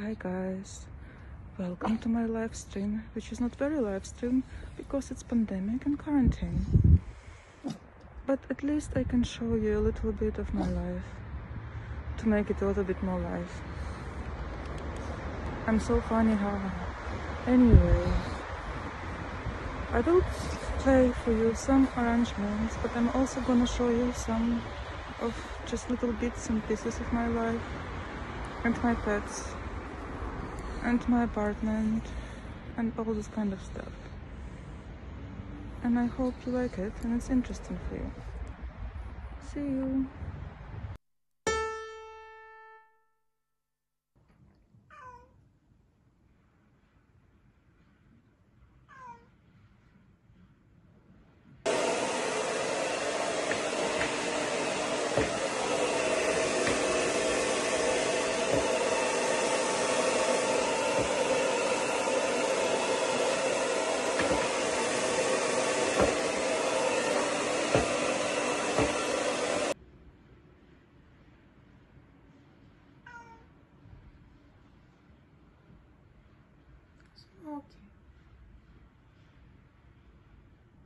Hi guys, welcome to my live stream, which is not very live stream because it's pandemic and quarantine, but at least I can show you a little bit of my life to make it a little bit more live. I'm so funny, how? Anyway, I will play for you some arrangements, but I'm also gonna show you some of just little bits and pieces of my life and my pets and my apartment and all this kind of stuff, and I hope you like it and it's interesting for you. See you.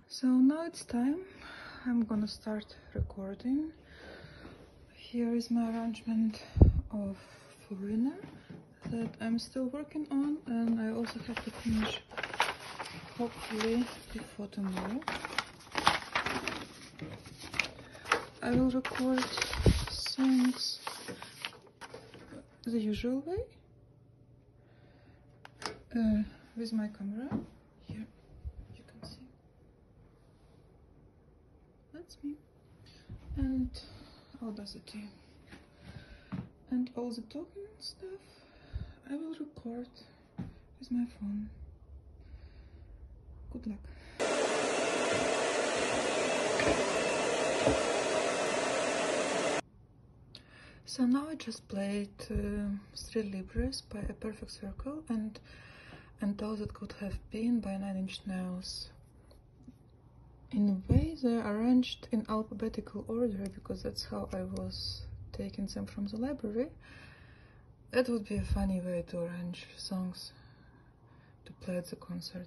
So now it's time, I'm gonna start recording. Here is my arrangement of Foreigner that I'm still working on, and I also have to finish hopefully before tomorrow. I will record songs the usual way, with my camera. Here you can see that's me and Audacity, and all the talking stuff I will record with my phone. Good luck. So now I just played Three Libres by A Perfect Circle and All That Could Have Been by 9 Inch Nails. In a way they are arranged in alphabetical order because that's how I was taking them from the library. That would be a funny way to arrange songs to play at the concert.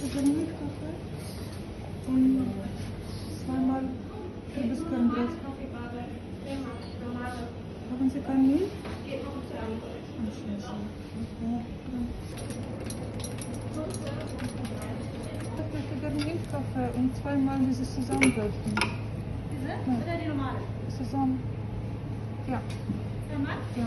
Milchkaffee und zweimal Kürbiskernbrot. Haben Sie kein Milch? Ich möchte gerne Milchkaffee und zweimal dieses Zusammenbrechen. Diese? Ja. Oder die normale? Zusammen. Ja. Normal? Ja.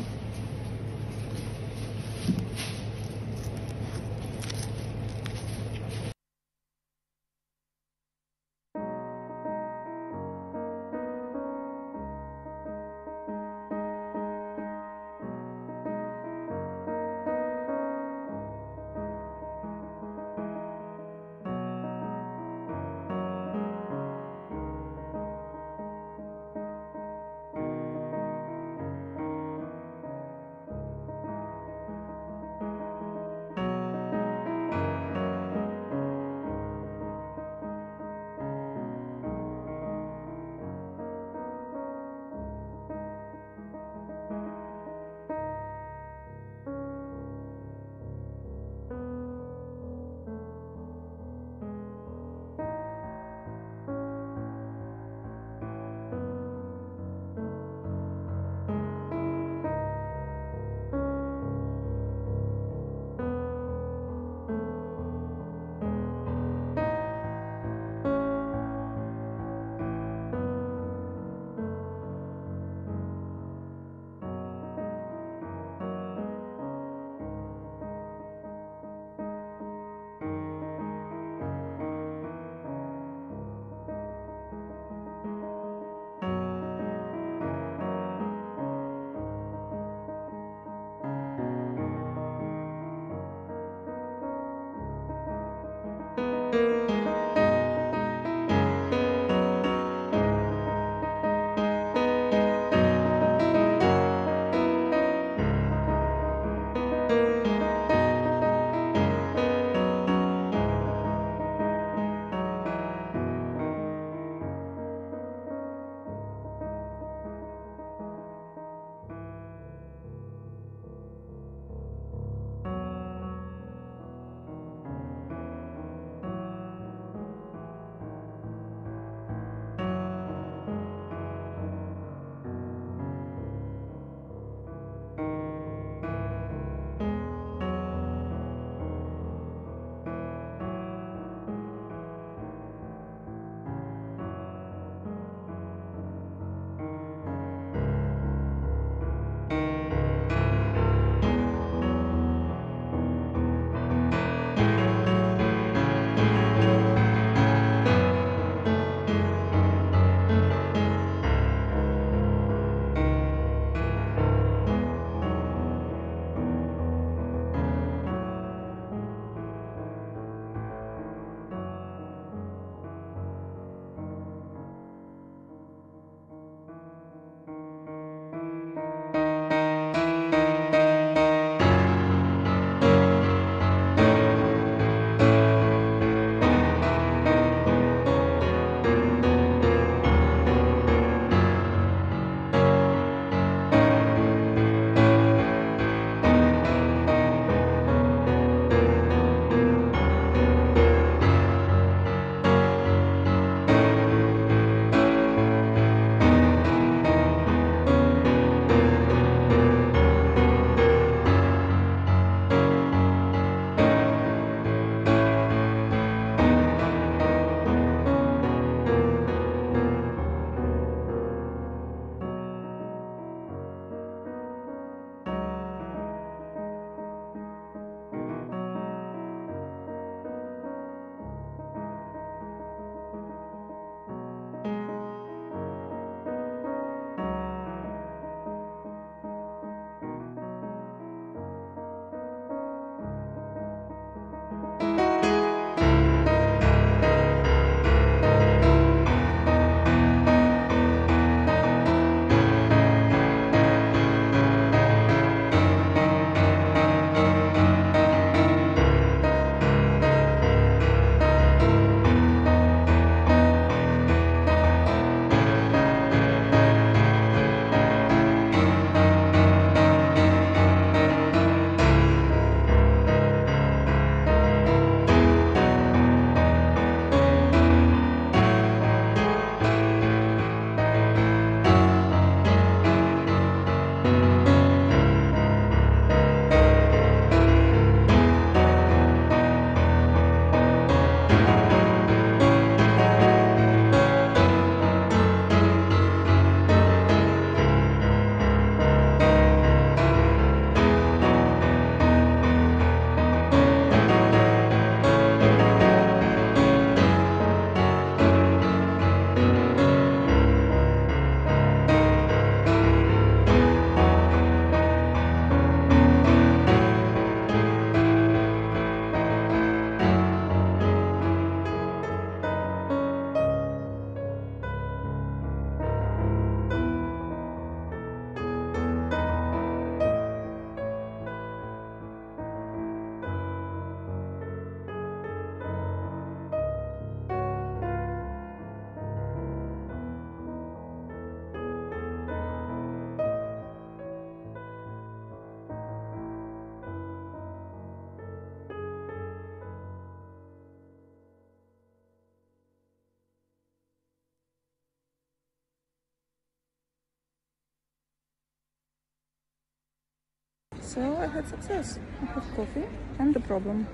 So I had success. I have coffee and the problem.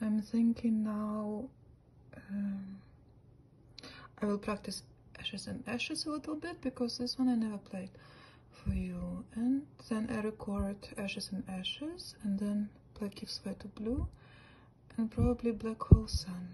I'm thinking now I will practice Ashes and Ashes a little bit, because this one I never played for you, and then I record Ashes and Ashes, and then Black Gives Way to Blue, and probably Black Hole Sun.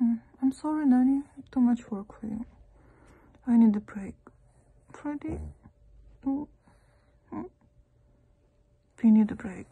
I'm sorry, Nanny, too much work for you. I need a break. Freddy, we need a break.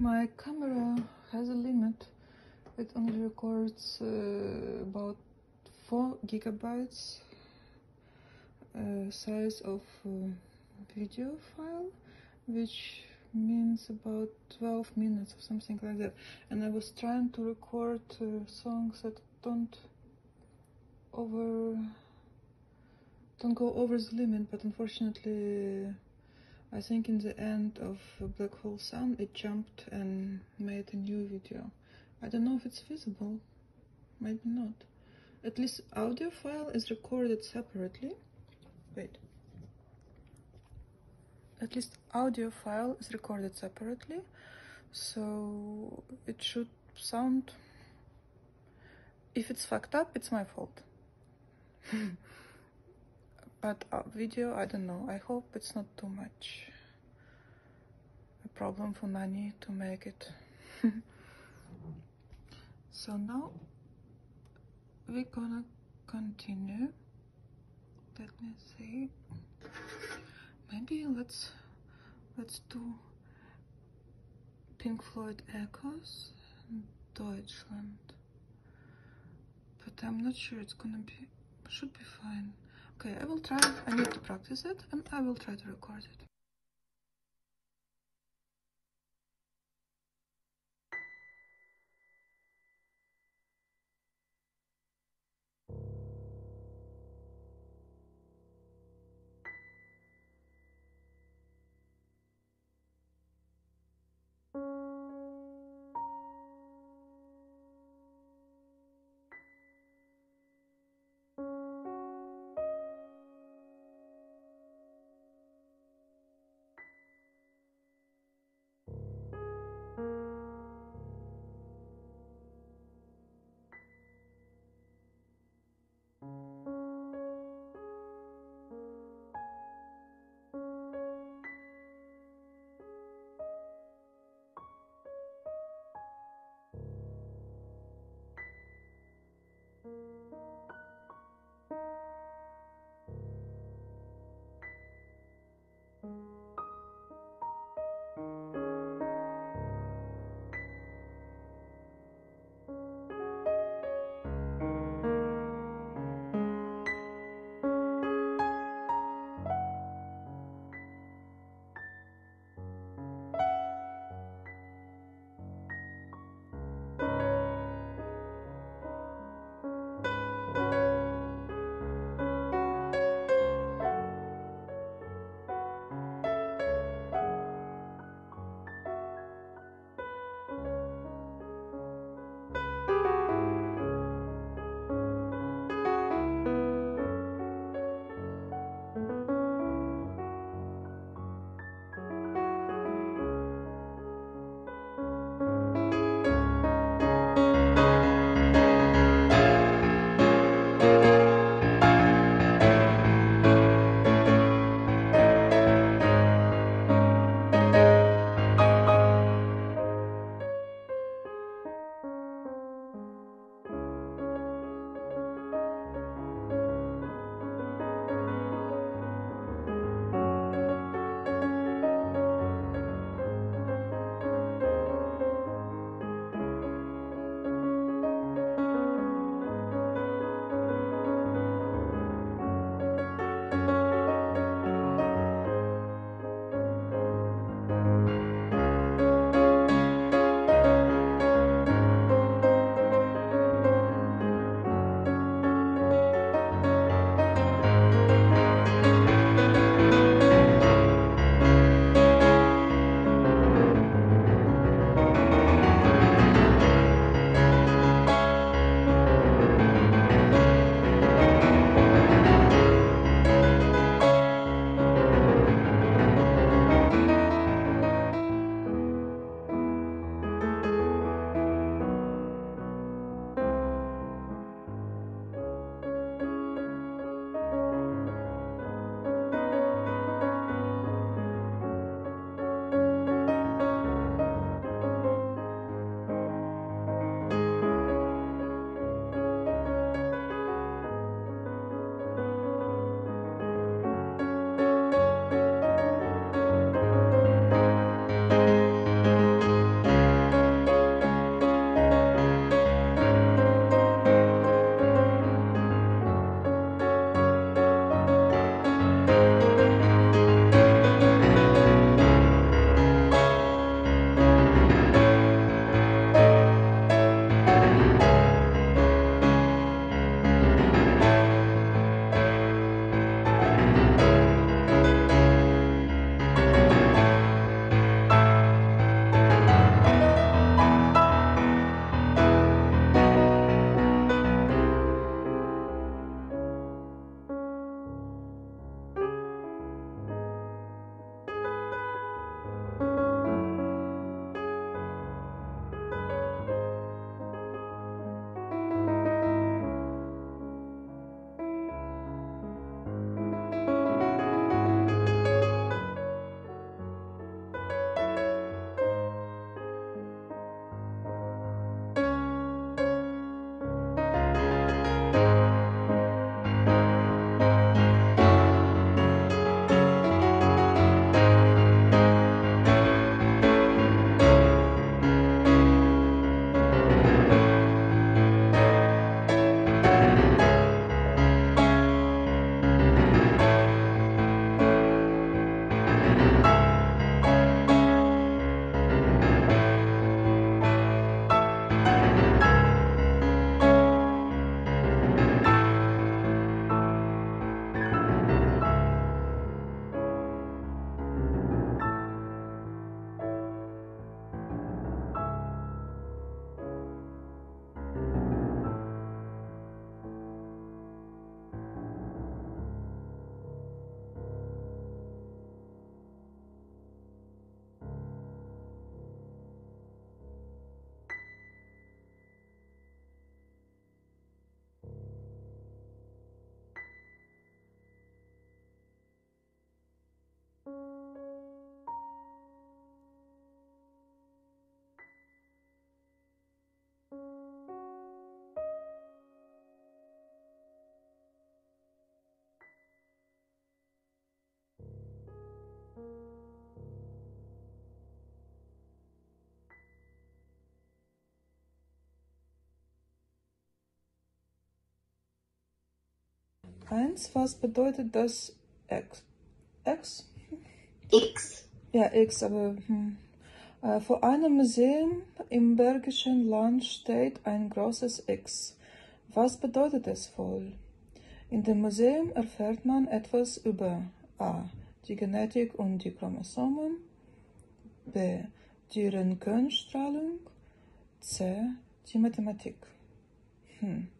My camera has a limit. It only records about 4 GB size of video file, which means about 12 minutes or something like that. And I was trying to record songs that don't go over the limit, but unfortunately I think in the end of Black Hole Sun it jumped and made a new video. I don't know if it's visible, maybe not. At least audio file is recorded separately. Wait. At least audio file is recorded separately, so it should sound... If it's fucked up, it's my fault. But video, I don't know. I hope it's not too much a problem for Nani to make it. So now we're gonna continue. Let me see. Maybe let's do Pink Floyd Echoes, Deutschland. But I'm not sure it's gonna be. Should be fine. Okay, I will try, I need to practice it, and I will try to record it. 1, was bedeutet das X? X? X. Ja, X, aber... Vor einem Museum im Bergischen Land steht ein großes X. Was bedeutet es wohl? In dem Museum erfährt man etwas über a. die Genetik und die Chromosomen, b. die Röntgenstrahlung, c. die Mathematik. Und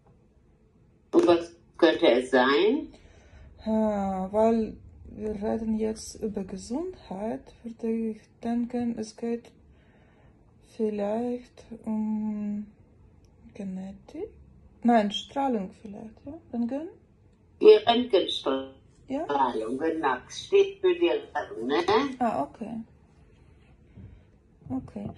was könnte es sein? Weil wir reden jetzt über Gesundheit, würde ich denken, es geht vielleicht um Genetik? Nein, Strahlung vielleicht, ja? Röntgen? Die Röntgenstrahlung. Ja? Strahlung, genau. Steht für die Strahlung, ne? Ah, okay. Okay.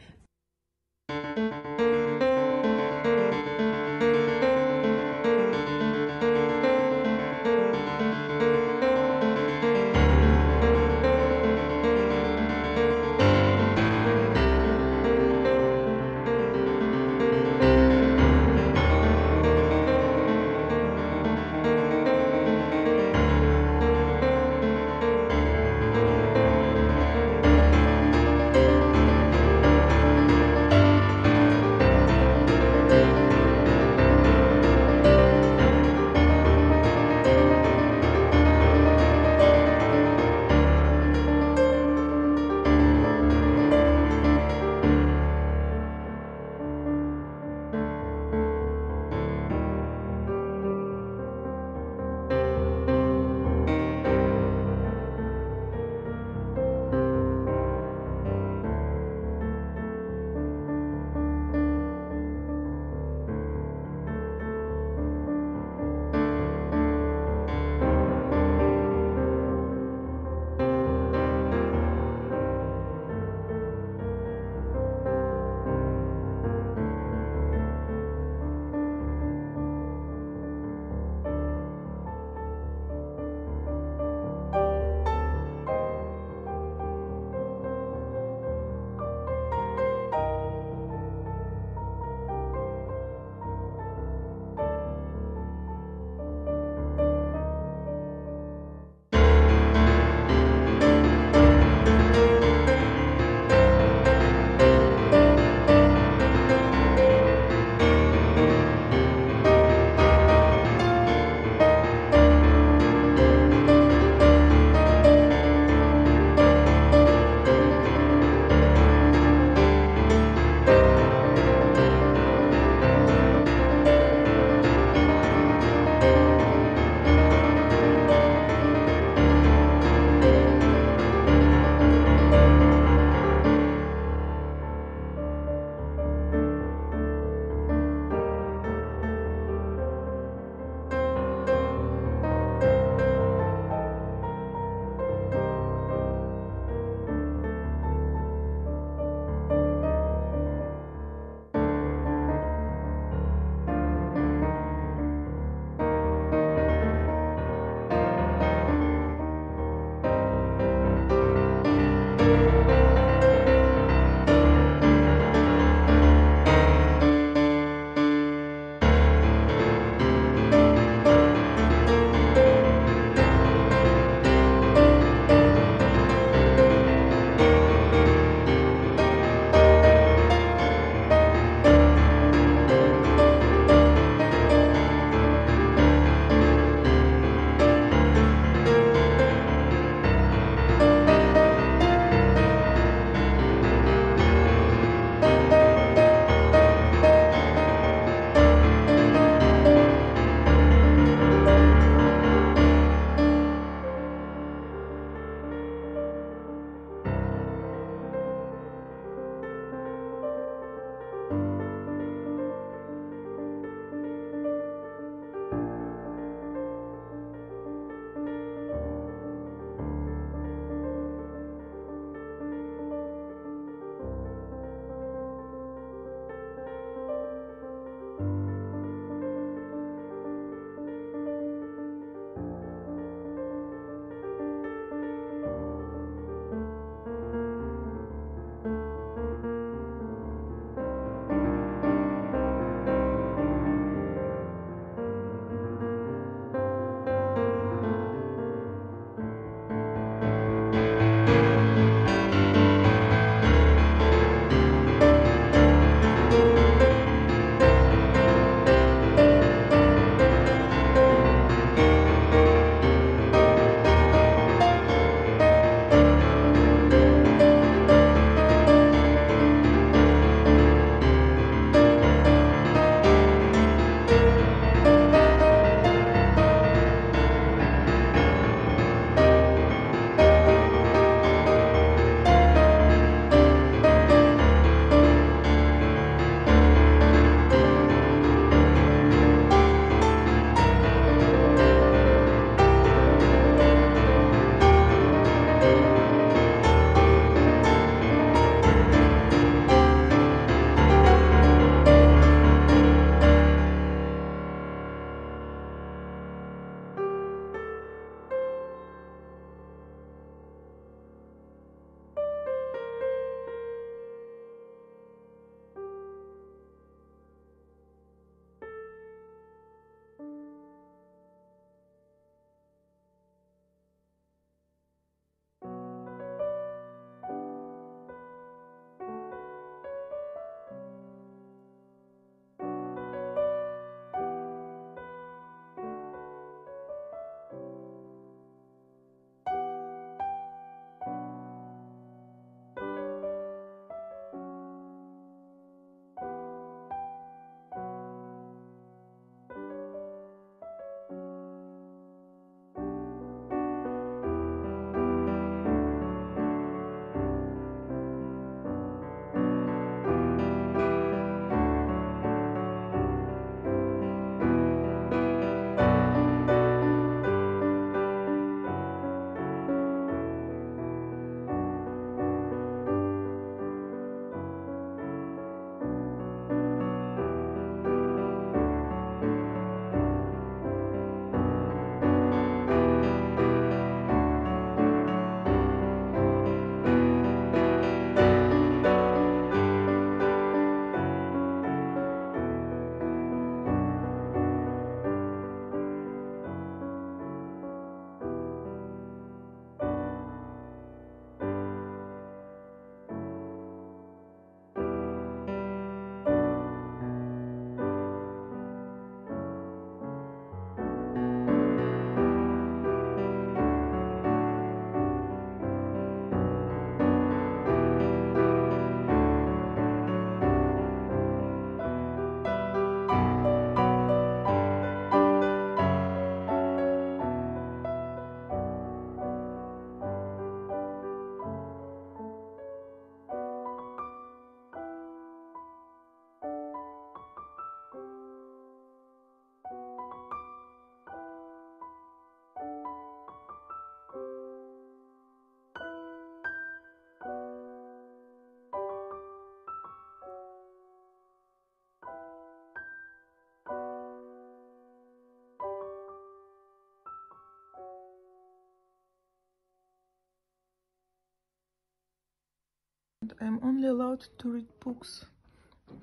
And I'm only allowed to read books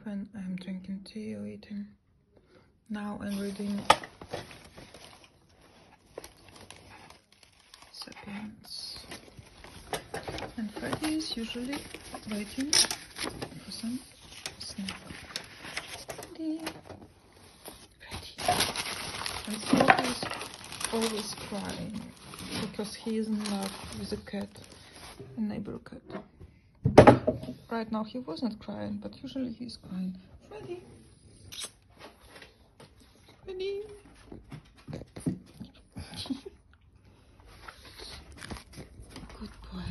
when I'm drinking tea or eating. Now I'm reading Sapiens. And Freddy is usually waiting for some snack. Freddy is always crying because he is in love with a cat, a neighbor cat. Right now he wasn't crying, but usually he's crying. Freddy! Freddy! Good boy.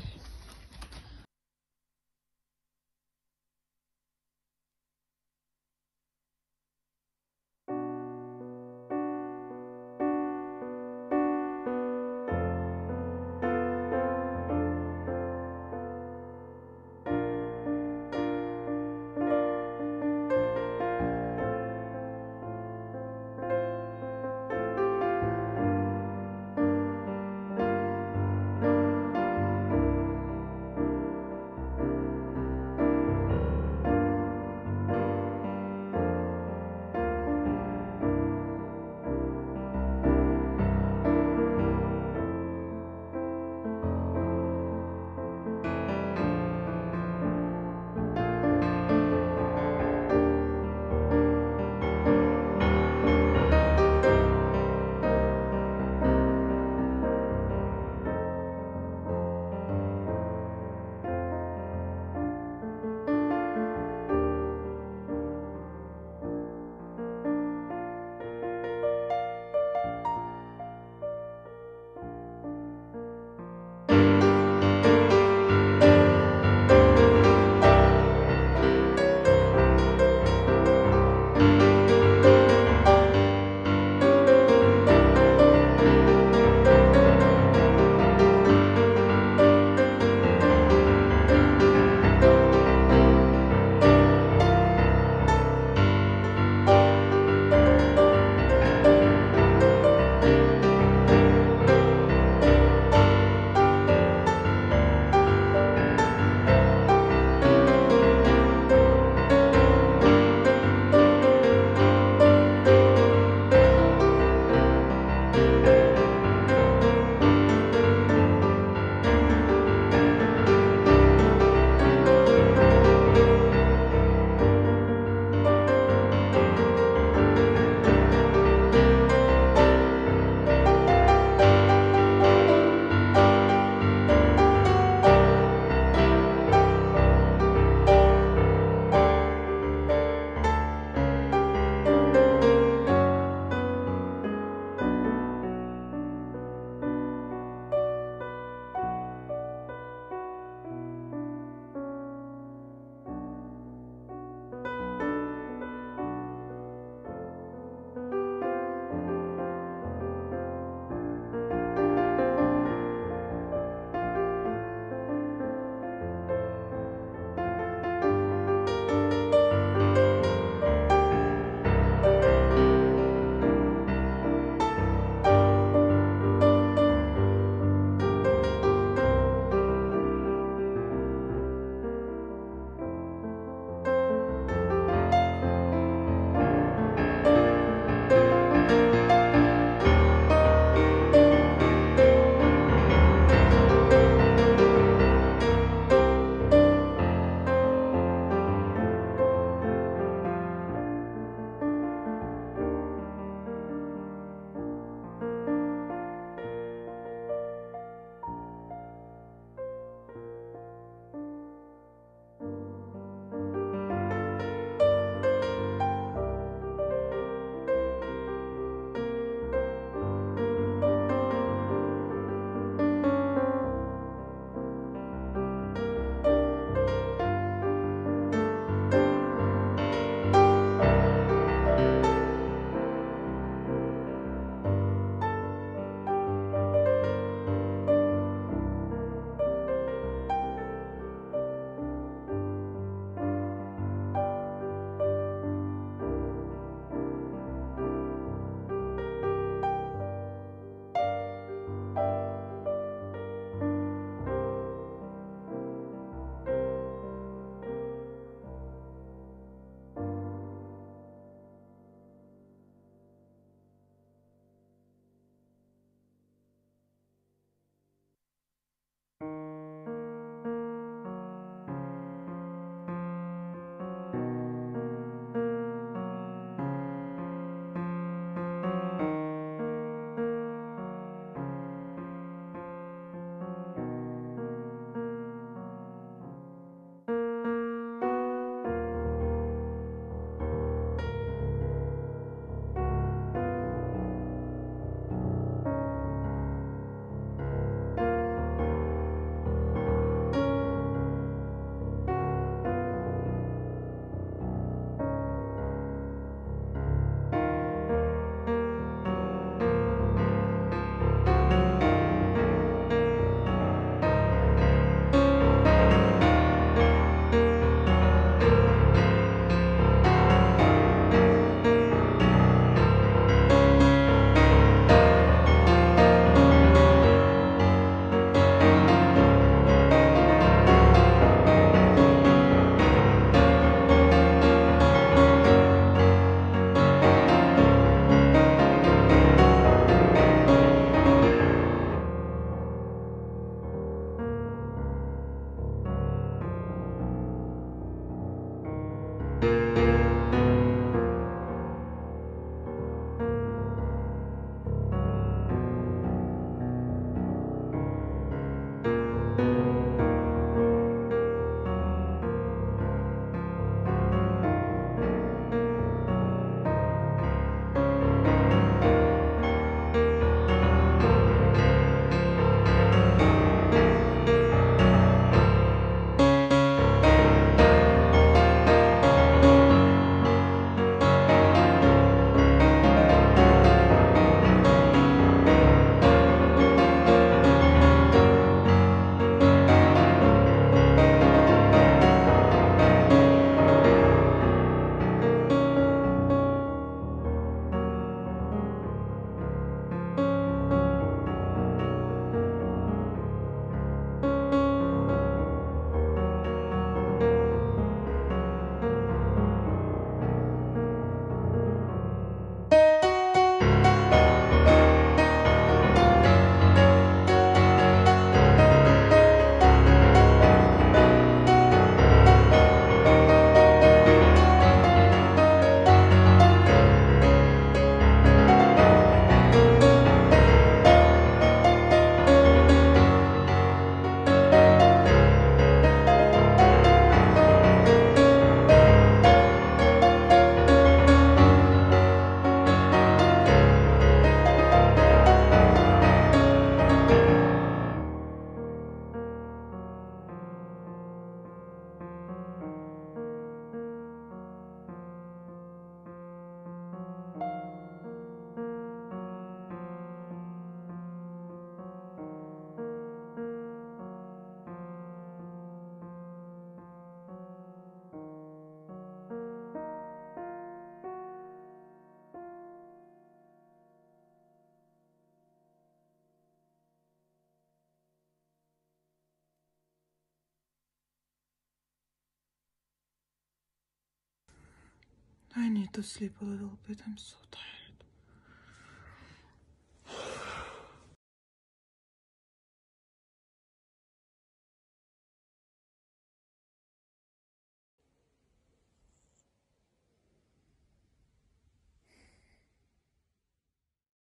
I need to sleep a little bit, I'm so tired.